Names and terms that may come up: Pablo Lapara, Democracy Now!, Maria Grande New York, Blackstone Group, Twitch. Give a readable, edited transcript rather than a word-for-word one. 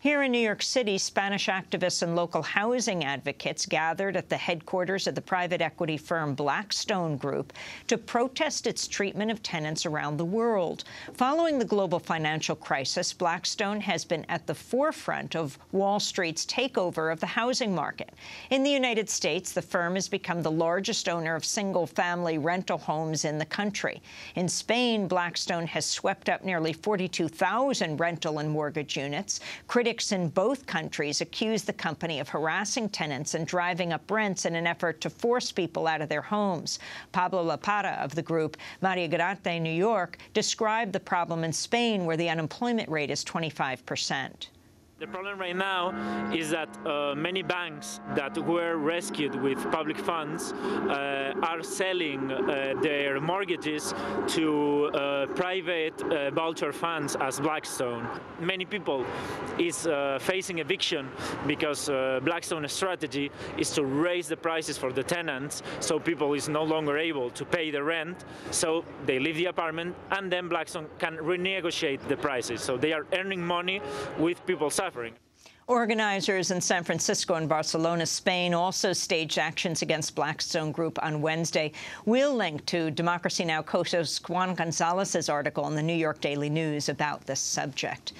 Here in New York City, Spanish activists and local housing advocates gathered at the headquarters of the private equity firm Blackstone Group to protest its treatment of tenants around the world. Following the global financial crisis, Blackstone has been at the forefront of Wall Street's takeover of the housing market. In the United States, the firm has become the largest owner of single-family rental homes in the country. In Spain, Blackstone has swept up nearly 42,000 rental and mortgage units. Critics in both countries accuse the company of harassing tenants and driving up rents in an effort to force people out of their homes. Pablo Lapara of the group Maria Grande New York described the problem in Spain, where the unemployment rate is 25%. The problem right now is that many banks that were rescued with public funds are selling their mortgages to private vulture funds as Blackstone. Many people is facing eviction because Blackstone's strategy is to raise the prices for the tenants, so people is no longer able to pay the rent, so they leave the apartment, and then Blackstone can renegotiate the prices. So they are earning money with people suffering. Organizers in San Francisco and Barcelona, Spain, also staged actions against Blackstone Group on Wednesday. We'll link to Democracy Now! Co-host Juan Gonzalez's article in the New York Daily News about this subject.